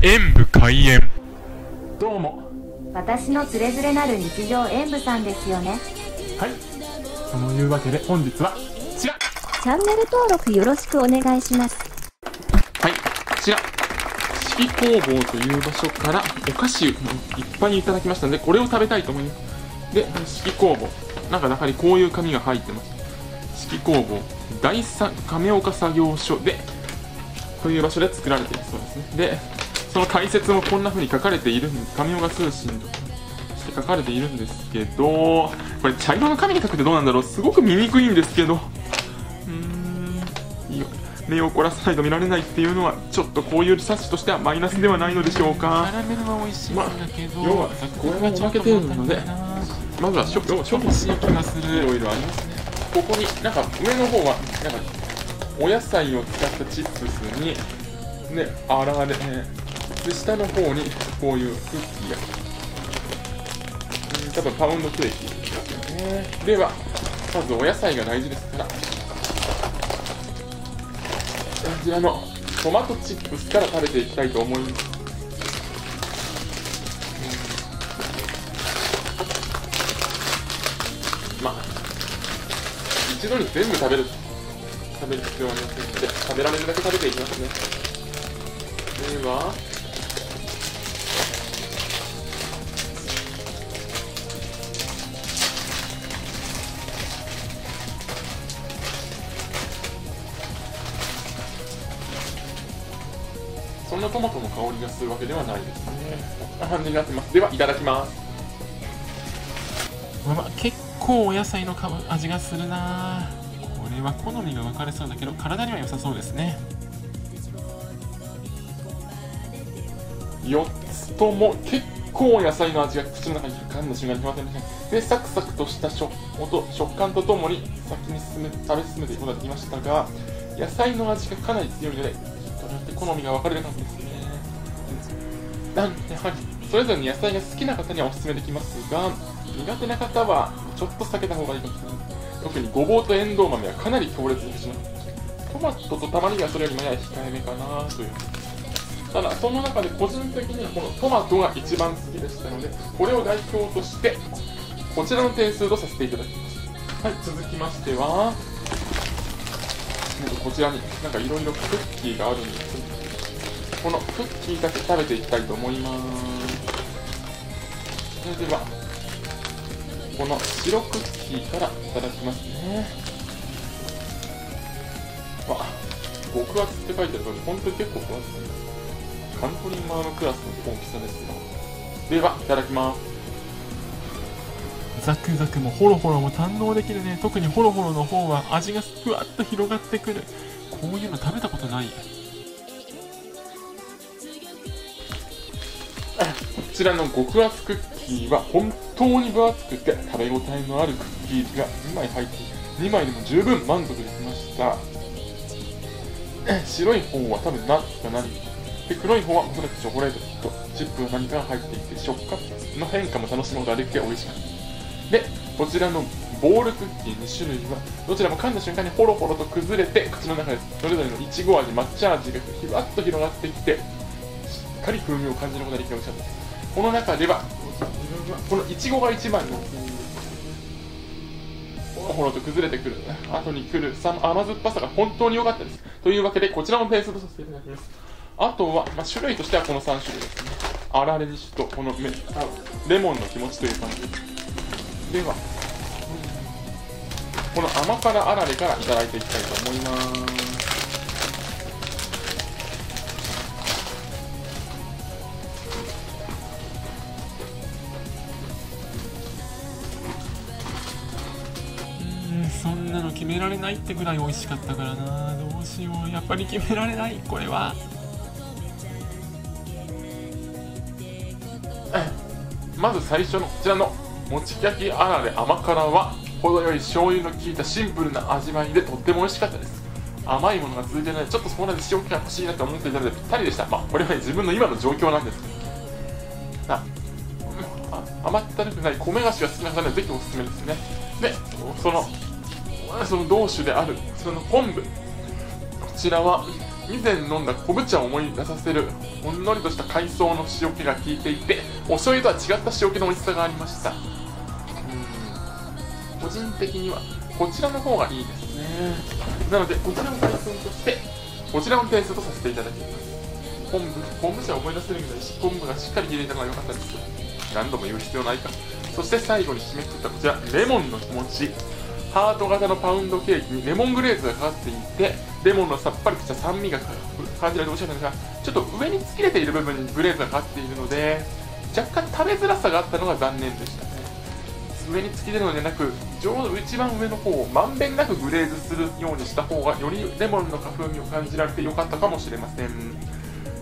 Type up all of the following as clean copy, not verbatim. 演舞開演。どうも、私のつれづれなる日常演舞さんですよね。はい、そのいうわけで本日はこちら、チャンネル登録よろしくお願いします。はい、こちら四季工房という場所からお菓子をいっぱいいただきましたので、これを食べたいと思います。で、四季工房なんか中にこういう紙が入ってます。四季工房第3亀岡作業所でという場所で作られているそうですね。で、その解説もこんな風に書かれているんです。亀岡通信として書かれているんですけど、これ茶色の紙で書くってどうなんだろう。すごく見にくいんですけど、目を凝らさないと見られないっていうのはちょっとこういう冊子としてはマイナスではないのでしょうか。まあ、要はこれが負けているので、まずは処分していきます。いろいろありますね。ここになんか上の方はなんかお野菜を使ったチップスにね、あられ、下の方にこういうクッキーや、多分パウンドケーキですね。ではまずお野菜が大事ですから、こちらのトマトチップスから食べていきたいと思います。まあ一度に全部食べる必要はありませんので、食べられるだけ食べていきますね。ではそんなトマトの香りがするわけではないですね。こんな感じになってます。では、いただきます。結構お野菜の味がするな。これは好みが分かれそうだけど、体には良さそうですね。4つとも結構野菜の味が口の中に噛んだ瞬間に変わってません。で、サクサクとした食感とともに先に食べ進めていくことができましたが、野菜の味がかなり強いので好みが分かれる感じですね。なんで、やはりそれぞれの野菜が好きな方にはおすすめできますが、苦手な方はちょっと避けた方がいいかもしれない。特にごぼうとえんどう豆はかなり強烈にします。トマトと玉ねぎはそれよりもやや控えめかなという。ただその中で個人的にこのトマトが一番好きでしたので、これを代表としてこちらの点数とさせていただきます。はい、続きましてはこちらになんかいろいろクッキーがあるんですけど、このクッキーだけ食べていきたいと思います。それではこの白クッキーからいただきますね。わ、極厚って書いてある通り、本当に結構極厚です。カントリーマーのクラスの大きさですよ。では、いただきます。ザクザクもホロホロも堪能できるね。特にホロホロの方は味がふわっと広がってくる。こういうの食べたことない。こちらの極厚クッキーは本当に分厚くて食べ応えのあるクッキーが2枚入って、2枚でも十分満足できました。白い方は多分ナッツか何かで、黒い方はおそらくチョコレートとチップが何かが入っていて、食感の変化も楽しむことができて美味しかった。で、こちらのボールクッキー2種類はどちらも噛んだ瞬間にホロホロと崩れて、口の中でそれぞれのいちご味、抹茶味がひわっと広がってきて、しっかり風味を感じることができておいしかったです。この中では自分はこのいちごが一番のホロホロと崩れてくる後に来る甘酸っぱさが本当に良かったです。というわけでこちらもペーストさせていただきます。あとは、種類としてはこの3種類ですね。あられにしとこのレモンの気持ちという感じです。では、この甘辛あられからいただいていきたいと思います。そんなの決められないってぐらい美味しかったからな。どうしよう、やっぱり決められない。これはまず最初のこちらのもち焼きあられ甘辛は程よい醤油の効いたシンプルな味わいでとっても美味しかったです。甘いものが続いてない、ちょっとそこまで塩気が欲しいなと思っていたのでぴったりでした。まあこれは自分の今の状況なんですけど、甘ったるくない米菓子が好きな方にはぜひおすすめですね。で、その同種であるその昆布、こちらは以前飲んだ昆布茶を思い出させるほんのりとした海藻の塩気が効いていて、お醤油とは違った塩気の美味しさがありました。個人的にはこちらの方がいいですね。なのでこちらも対戦としてこちらも点数とさせていただきます。昆布茶を思い出せるぐらい昆布がしっかり入れたのが良かったです。何度も言う必要ないか。そして最後に締めくくったこちら、レモンの餅。ハート型のパウンドケーキにレモングレーズがかかっていて、レモンのさっぱりとした酸味が感じられておしゃれなんですが、ちょっと上に突き出ている部分にグレーズがかかっているので若干食べづらさがあったのが残念でしたね。上に突き出るのでなく、一番上の方をまんべんなくグレーズするようにした方がよりレモンの風味を感じられて良かったかもしれません。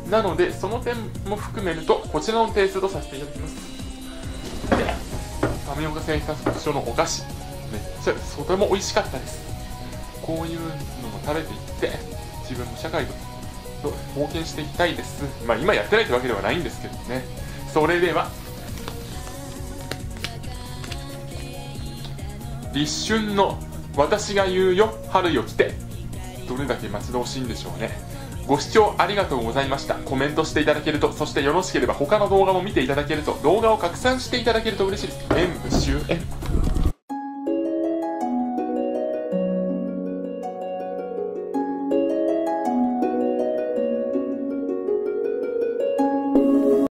なのでその点も含めるとこちらの点数とさせていただきます。亀岡製作所のお菓子、めっちゃとても美味しかったです。こういうのも食べていって自分も社会と貢献していきたいです。まあ今やってないってわけではないんですけどね。それでは立春の私が言うよ春よ来て、どれだけ待ち遠しいんでしょうね。ご視聴ありがとうございました。コメントしていただけると、そしてよろしければ他の動画も見ていただけると、動画を拡散していただけると嬉しいです。演武終演。